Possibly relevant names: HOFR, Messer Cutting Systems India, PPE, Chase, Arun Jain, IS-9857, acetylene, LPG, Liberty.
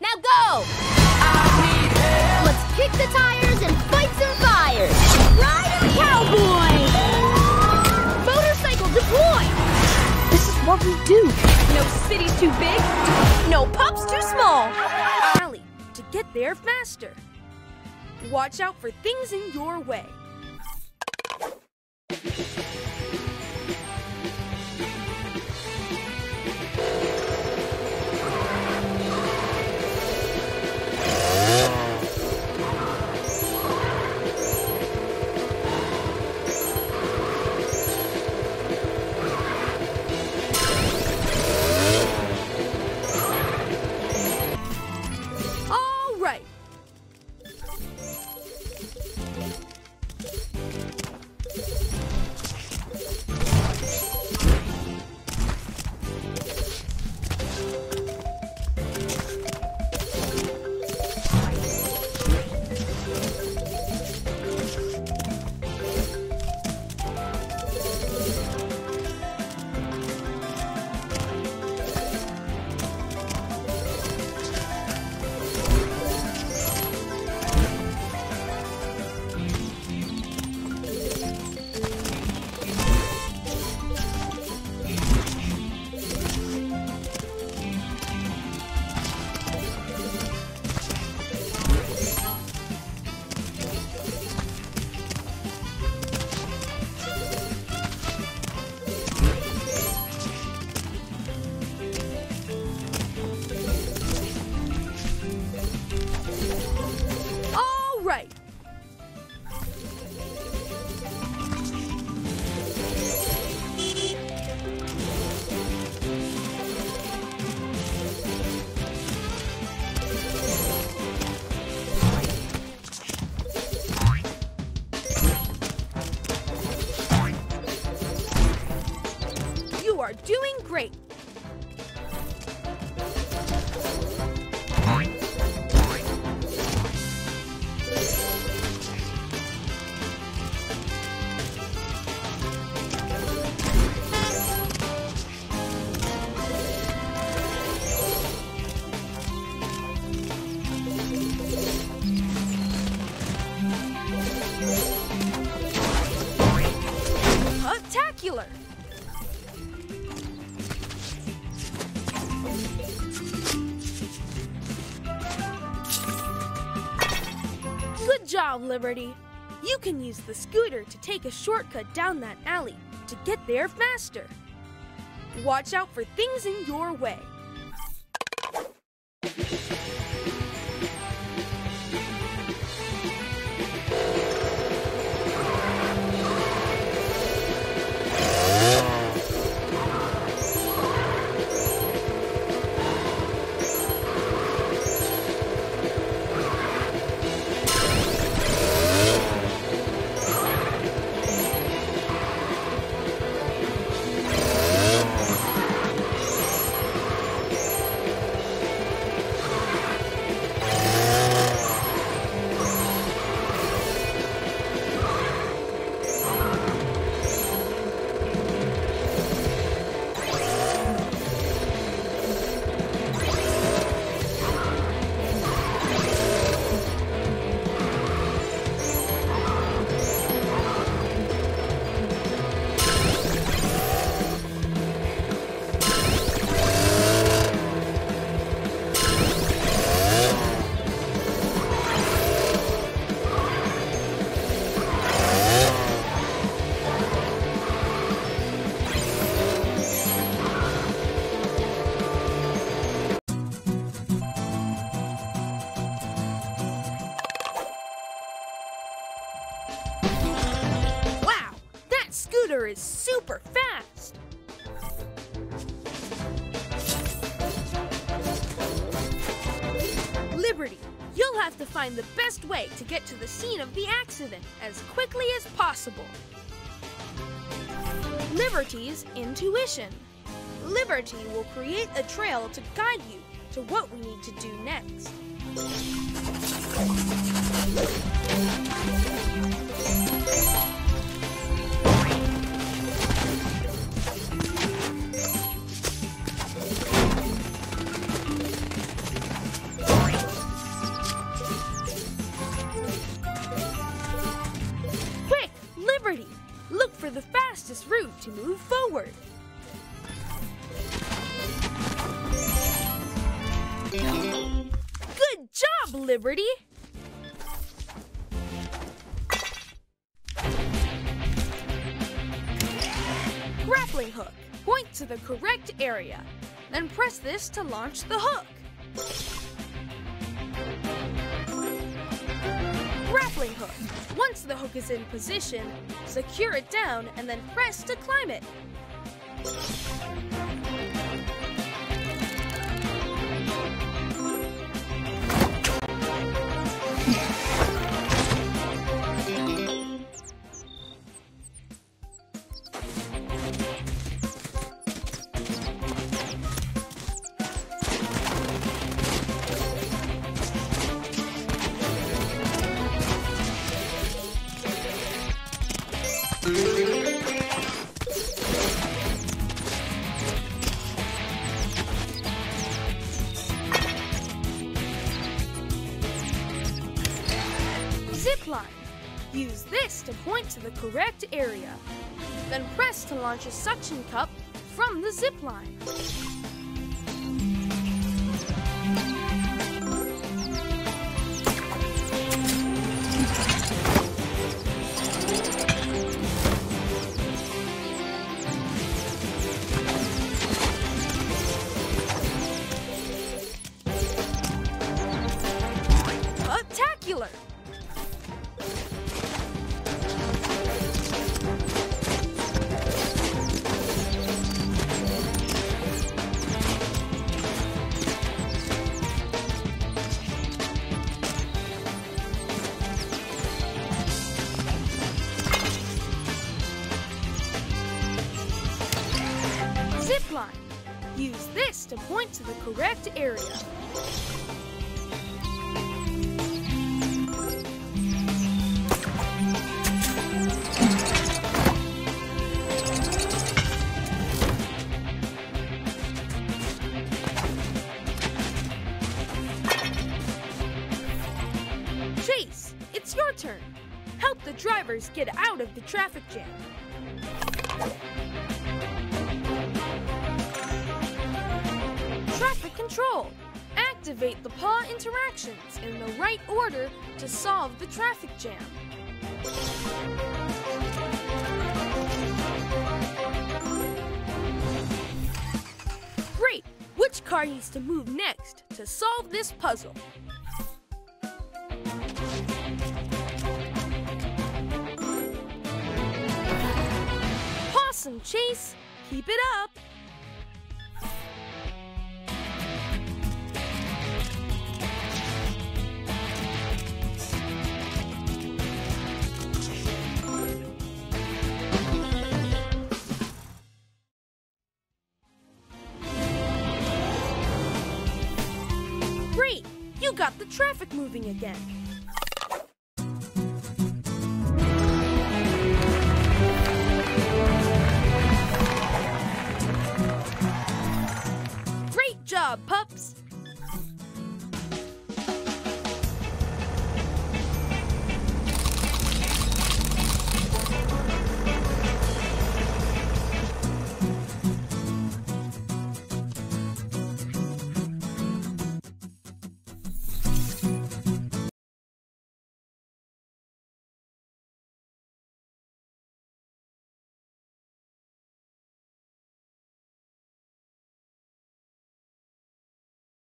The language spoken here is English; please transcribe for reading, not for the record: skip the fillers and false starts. Now go! Let's kick the tires and fight some fires! Ride a cowboy! Motorcycle deploy! This is what we do! No city's too big, no pup's too small! Alley, to get there faster! Watch out for things in your way! You are doing great! Spectacular! Good job, Liberty. You can use the scooter to take a shortcut down that alley to get there faster. Watch out for things in your way. Scooter is super fast! Liberty, you'll have to find the best way to get to the scene of the accident as quickly as possible. Liberty's intuition. Liberty will create a trail to guide you to what we need to do next. move forward. Good job, Liberty! Grappling hook. Point to the correct area. Then press this to launch the hook. Grappling hook. Once the hook is in position, secure it down and then press to climb it. Zipline. Use this to point to the correct area. Then press to launch a suction cup from the zipline. Spectacular! Zipline. Use this to point to the correct area. Chase, it's your turn. Help the drivers get out of the traffic jam. Traffic control. Activate the paw interactions in the right order to solve the traffic jam. Great! Which car needs to move next to solve this puzzle? Awesome, Chase! Keep it up! Great! You got the traffic moving again! Pups.